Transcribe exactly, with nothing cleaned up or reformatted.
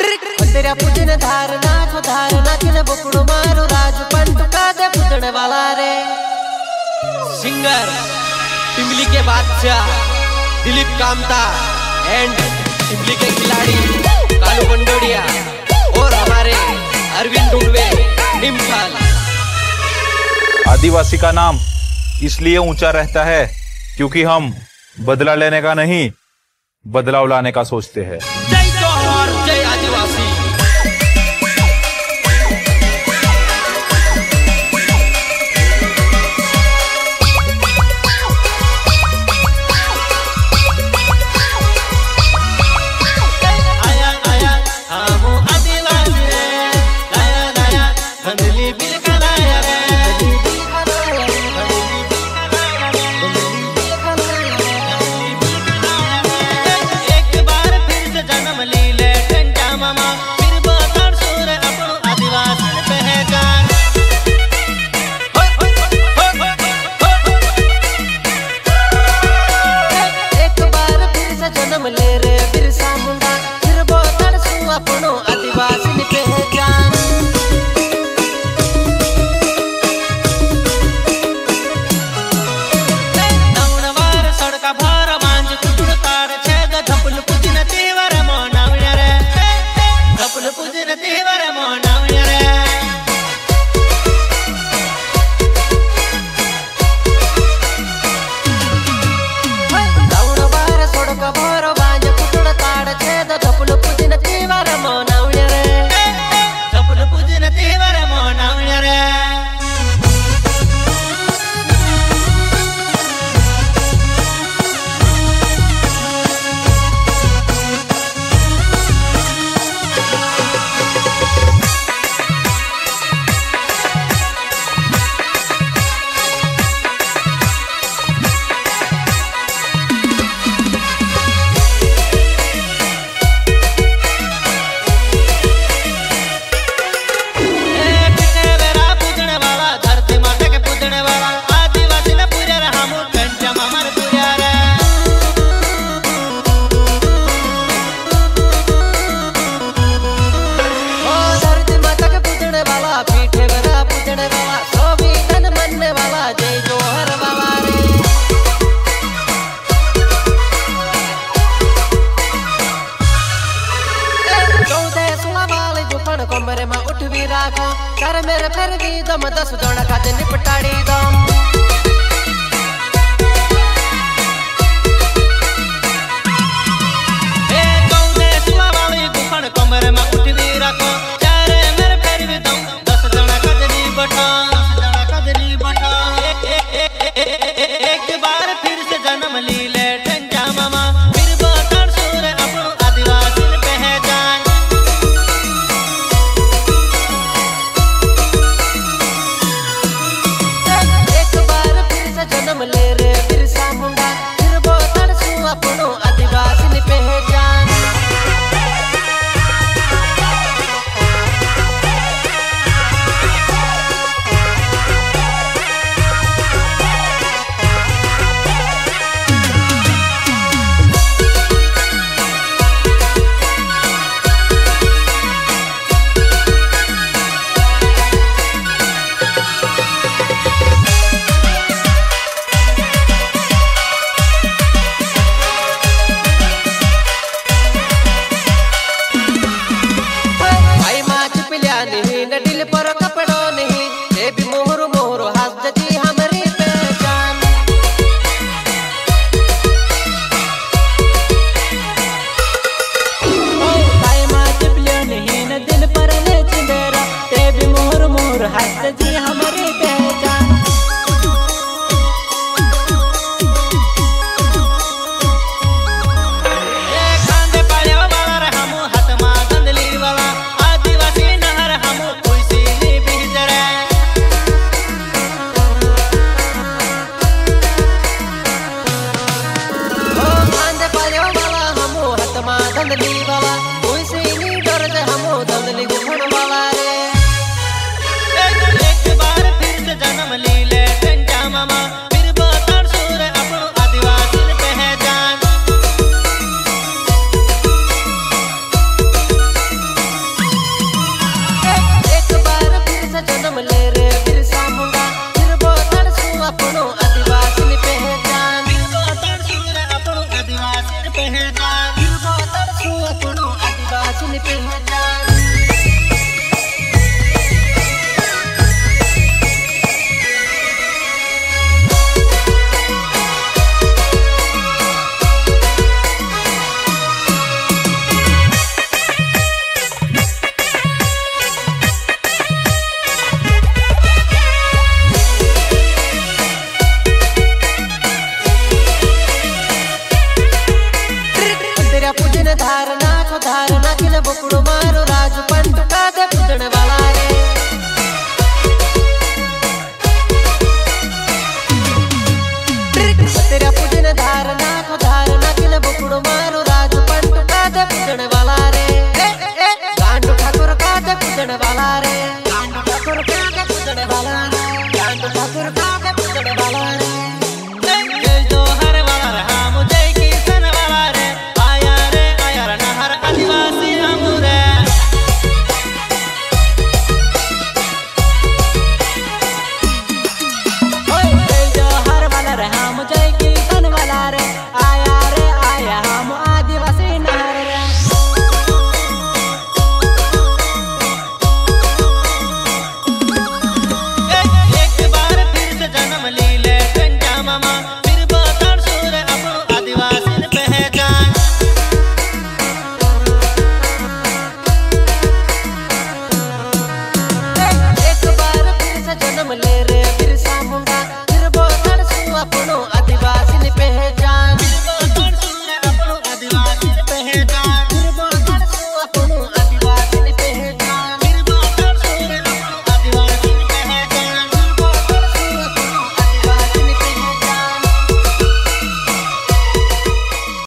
तेरा पूजन धार नाच धार नाचन बुकड़ो मारो राज पंटू का दे पूजन वाला रे। सिंगर टिमली के बादशाह दिलीप कामता एंड टिमली के खिलाड़ी कालू बंडोड़िया और हमारे अरविंद डुंडवे निम्फाल। आदिवासी का नाम इसलिए ऊंचा रहता है क्योंकि हम बदला लेने का नहीं, बदलाव लाने का सोचते हैं। जय जोहार, जय आदिवासी। आया आया हम आदिवासी रे, नया नया बंदली बिल का नया रे, कमरे में उठ भी राखो कर मेरे फिर भी दम दस जोड़ा खाते निपटाड़ी दम। ए कौने सुला वाली गुफन कमरे में उठ भी राखो कर मेरे फिर भी दम दस जोड़ा खाते निपटा दस जोड़ा खाते निपटा। एक बार फिर से जन्म ली ले ठंडा मामा, फिर बतर सुर अपनो आदिवासी पहचान। टुकड़ो मारो राजू पंत का दे पुतण वाला रे। ट्रिक तेरा पुजन धार ना को धार ना किन बुकड़ो मारो राजू पंत का दे पुतण वाला रे। गांडू ठाकुर का दे पुतण वाला रे। गांडू ठाकुर का दे पुतण वाला रे। गांडू ठाकुर का दे पुतण वाला रे।